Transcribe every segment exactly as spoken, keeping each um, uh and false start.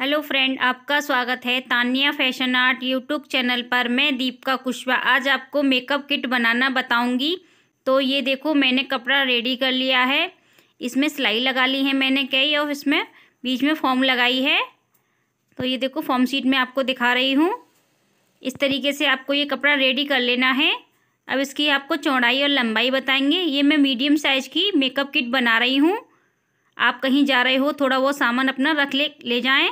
Hello friend, आपका स्वागत है Tanya fashion art YouTube channel पर। मैं दीपिका कुशवाहा आज आपको मेकअप किट बनाना बताऊंगी। तो ये देखो, मैंने कपड़ा रेडी कर लिया है। इसमें सिलाई लगा ली है मैंने कई, और इसमें बीच में फॉर्म लगाई है। तो ये देखो, फॉर्म शीट में आपको दिखा रही हूँ। इस तरीके से आपको ये कपड़ा रेडी कर लेना है। अब इसकी आपको चौड़ाई और लंबाई बताएंगे। ये मैं मीडियम साइज़ की मेकअप किट बना रही हूँ। आप कहीं जा रहे हो, थोड़ा वो सामान अपना रख ले ले जाएँ।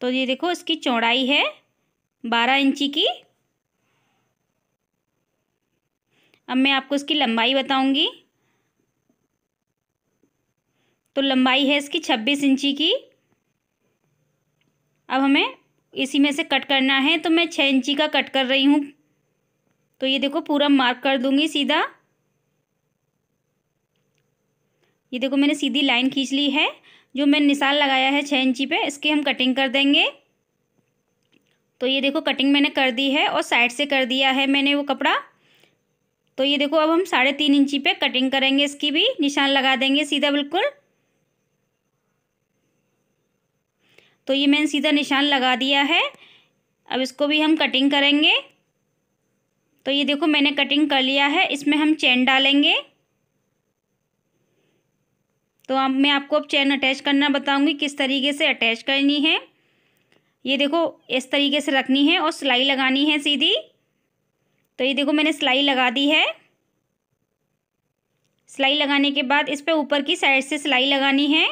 तो ये देखो, इसकी चौड़ाई है बारह इंची की। अब मैं आपको इसकी लंबाई बताऊंगी। तो लंबाई है इसकी छब्बीस इंची की। अब हमें इसी में से कट करना है, तो मैं छः इंची का कट कर रही हूँ। तो ये देखो, पूरा मार्क कर दूंगी सीधा। ये देखो, मैंने सीधी लाइन खींच ली है। जो मैंने निशान लगाया है छः इंची पे, इसके हम कटिंग कर देंगे। तो ये देखो, कटिंग मैंने कर दी है और साइड से कर दिया है मैंने वो कपड़ा। तो ये देखो, अब हम साढ़े तीन इंची पे कटिंग करेंगे। इसकी भी निशान लगा देंगे सीधा बिल्कुल। तो ये मैंने सीधा निशान लगा दिया है। अब इसको भी हम कटिंग करेंगे। तो ये देखो, मैंने कटिंग कर लिया है। इसमें हम चैन डालेंगे। तो अब मैं आपको अब चैन अटैच करना बताऊंगी, किस तरीके से अटैच करनी है। ये देखो, इस तरीके से रखनी है और सिलाई लगानी है सीधी। तो ये देखो, मैंने सिलाई लगा दी है। सिलाई लगाने के बाद इस पे ऊपर की साइड से सिलाई लगानी है।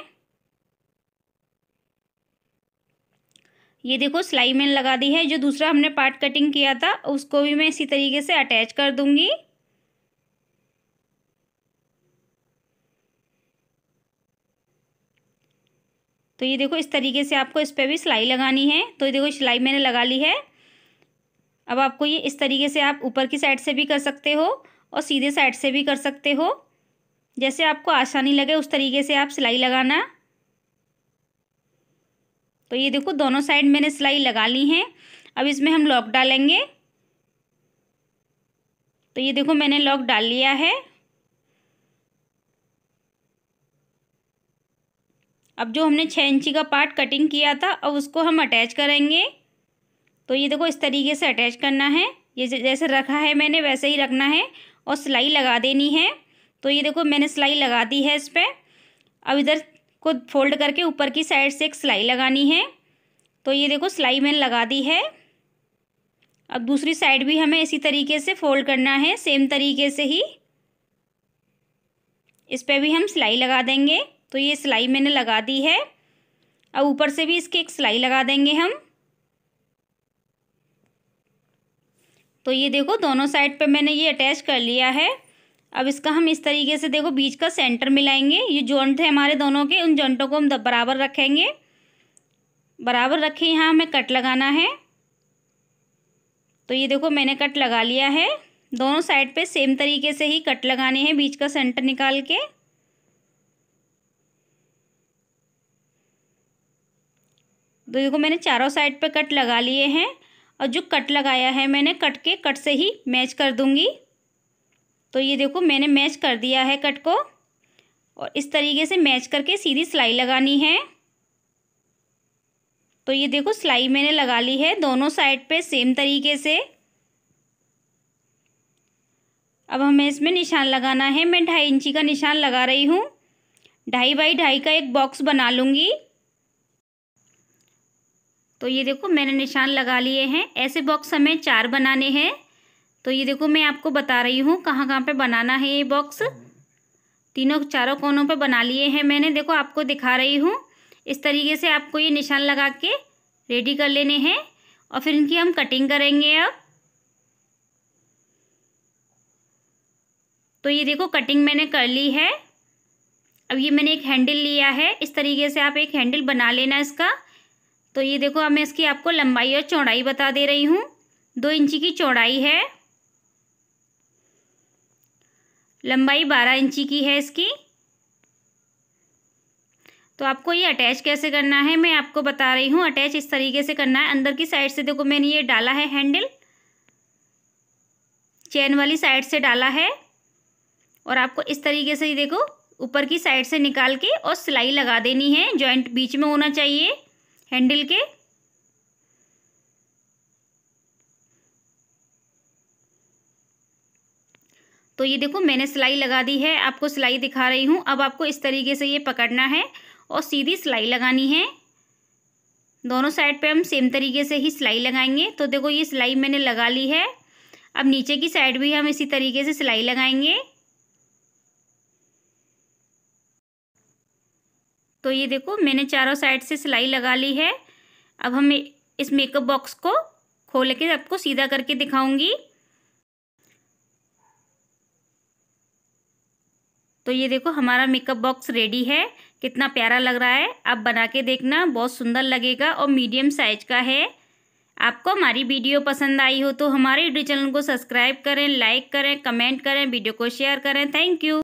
ये देखो, सिलाई मैंने लगा दी है। जो दूसरा हमने पार्ट कटिंग किया था, उसको भी मैं इसी तरीके से अटैच कर दूंगी। तो ये देखो, इस तरीके से आपको इस पर भी सिलाई लगानी है। तो ये देखो, सिलाई मैंने लगा ली है। अब आपको ये इस तरीके से आप ऊपर की साइड से भी कर सकते हो और सीधे साइड से भी कर सकते हो। जैसे आपको आसानी लगे, उस तरीके से आप सिलाई लगाना। तो ये देखो, दोनों साइड मैंने सिलाई लगा ली है। अब इसमें हम लॉक डालेंगे। तो ये देखो, मैंने लॉक डाल लिया है। अब जो हमने छः इंची का पार्ट कटिंग किया था, अब उसको हम अटैच करेंगे। तो ये देखो, इस तरीके से अटैच करना है। ये जैसे रखा है मैंने, वैसे ही रखना है और सिलाई लगा देनी है। तो ये देखो, मैंने सिलाई लगा दी है इस पर। अब इधर को फोल्ड करके ऊपर की साइड से एक सिलाई लगानी है। तो ये देखो, सिलाई मैंने लगा दी है। अब दूसरी साइड भी हमें इसी तरीके से फोल्ड करना है, सेम तरीके से ही। इस पर भी हम सिलाई लगा देंगे। तो ये सिलाई मैंने लगा दी है। अब ऊपर से भी इसकी एक सिलाई लगा देंगे हम। तो ये देखो, दोनों साइड पे मैंने ये अटैच कर लिया है। अब इसका हम इस तरीके से देखो, बीच का सेंटर मिलाएंगे। ये जॉइंट है हमारे दोनों के, उन जॉइंटों को हम बराबर रखेंगे। बराबर रखे, यहाँ हमें कट लगाना है। तो ये देखो, मैंने कट लगा लिया है। दोनों साइड पे सेम तरीके से ही कट लगाने हैं, बीच का सेंटर निकाल के। तो देखो, मैंने चारों साइड पे कट लगा लिए हैं। और जो कट लगाया है मैंने, कट के कट से ही मैच कर दूंगी। तो ये देखो, मैंने मैच कर दिया है कट को। और इस तरीके से मैच करके सीधी सिलाई लगानी है। तो ये देखो, सिलाई मैंने लगा ली है दोनों साइड पे सेम तरीके से। अब हमें इसमें निशान लगाना है। मैं ढाई इंची का निशान लगा रही हूँ। ढाई बाई ढाई का एक बॉक्स बना लूँगी। तो ये देखो, मैंने निशान लगा लिए हैं। ऐसे बॉक्स हमें चार बनाने हैं। तो ये देखो, मैं आपको बता रही हूँ कहाँ कहाँ पे बनाना है ये बॉक्स। तीनों चारों कोनों पे बना लिए हैं मैंने। देखो, आपको दिखा रही हूँ। इस तरीके से आपको ये निशान लगा के रेडी कर लेने हैं। और फिर इनकी हम कटिंग करेंगे अब। तो ये देखो, कटिंग मैंने कर ली है। अब ये मैंने एक हैंडल लिया है। इस तरीके से आप एक हैंडल बना लेना इसका। तो ये देखो, अब मैं इसकी आपको लंबाई और चौड़ाई बता दे रही हूँ। दो इंची की चौड़ाई है, लंबाई बारह इंची की है इसकी। तो आपको ये अटैच कैसे करना है, मैं आपको बता रही हूँ। अटैच इस तरीके से करना है। अंदर की साइड से देखो, मैंने ये डाला है हैंडल, चैन वाली साइड से डाला है। और आपको इस तरीके से ही देखो, ऊपर की साइड से निकाल के और सिलाई लगा देनी है। जॉइंट बीच में होना चाहिए हैंडल के। तो ये देखो मैंने सिलाई लगा दी है, आपको सिलाई दिखा रही हूँ। अब आपको इस तरीके से ये पकड़ना है और सीधी सिलाई लगानी है। दोनों साइड पे हम सेम तरीके से ही सिलाई लगाएंगे। तो देखो ये सिलाई मैंने लगा ली है। अब नीचे की साइड भी हम इसी तरीके से सिलाई लगाएंगे। तो ये देखो मैंने चारों साइड से सिलाई लगा ली है। अब हम इस मेकअप बॉक्स को खोल के आपको सीधा करके दिखाऊंगी। तो ये देखो हमारा मेकअप बॉक्स रेडी है। कितना प्यारा लग रहा है, आप बना के देखना, बहुत सुंदर लगेगा और मीडियम साइज का है। आपको हमारी वीडियो पसंद आई हो तो हमारे यूट्यूब चैनल को सब्सक्राइब करें, लाइक करें, कमेंट करें, वीडियो को शेयर करें। Thank you.